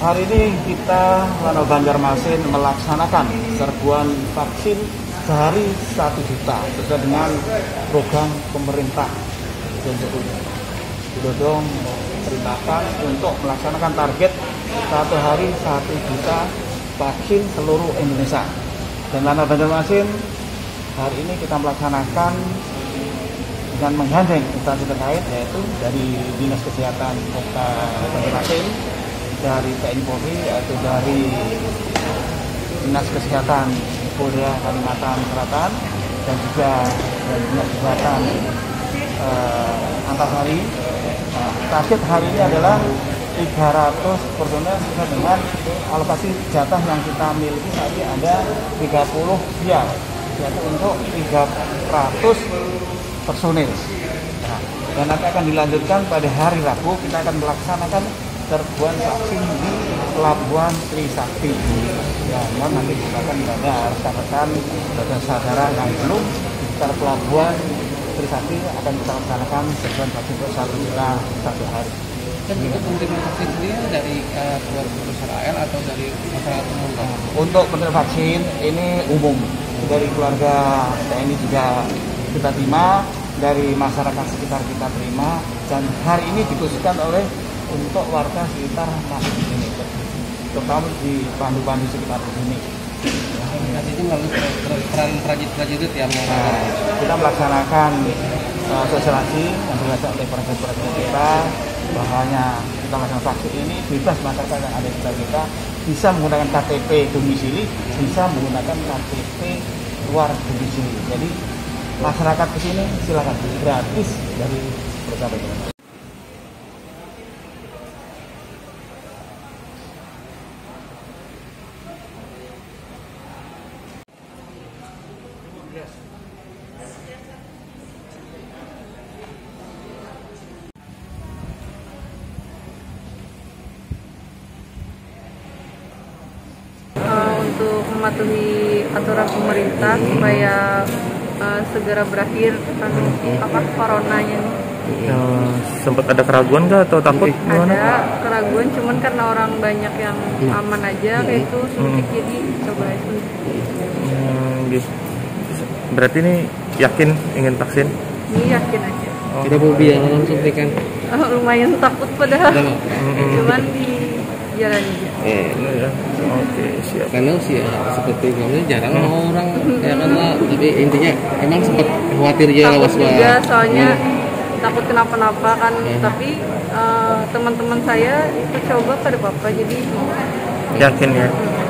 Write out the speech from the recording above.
Hari ini kita Lanal Banjarmasin melaksanakan serbuan vaksin sehari 1 juta sesuai dengan program pemerintah Jokowi Dodo perintahkan untuk melaksanakan target satu hari 1 juta vaksin seluruh Indonesia. Dan Lanal Banjarmasin hari ini kita melaksanakan dengan menggandeng instansi terkait, yaitu dari Dinas Kesehatan Kota Banjarmasin, dari TNI Polri, yaitu dari Dinas Kesehatan Polda Kalimantan Selatan, dan juga dari Dinas Kesehatan Antasari. Target hari ini adalah 300 personel sesuai dengan alokasi jatah yang kita miliki. Saat ini ada 30 biar, yaitu untuk 300 personil. Dan nanti akan dilanjutkan pada hari Rabu, kita akan melaksanakan serbuan vaksin di Pelabuhan Trisakti. Ya, nanti kita akan ada saudara-saudara yang belum di Pelabuhan Trisakti akan kita laksanakan serbuan vaksin untuk 1 juta satu hari. Dan untuk penerima vaksin ini dari perusahaan AL atau dari masyarakat umum? Untuk penerima vaksin ini umum, dari keluarga TNI juga kita terima, dari masyarakat sekitar kita terima, dan hari ini dikhususkan oleh untuk warga sekitar masuk di sini, terutama di pandu-pandu sekitar di sini. Nah, itu melalui peran prajurit yang kita melaksanakan sosialisasi yang berasal dari prajurit kita, bahwanya kita melaksanakan vaksin ini bebas, masyarakat yang ada di sekitar kita bisa menggunakan KTP domisili, bisa menggunakan KTP luar domisili. Jadi masyarakat ke sini silakan, gratis dari perusahaan. Untuk mematuhi aturan pemerintah supaya segera berakhir coronanya. Sempat ada keraguan nggak atau takut? Ada keraguan, cuman karena orang banyak yang aman aja kayak itu suntik, jadi coba aja. Berarti ini yakin ingin vaksin? Ini yakin aja. Ada fobia dengan suntikan? Lumayan takut padahal, cuman jalan aja. Oke, siap. Karena usia seperti kamu jarang orang, ya karena jadi intinya emang sempat khawatir aja, was-was. Soalnya takut kenapa-napa kan, tapi teman-teman saya itu coba pada bapak, jadi yakin ya.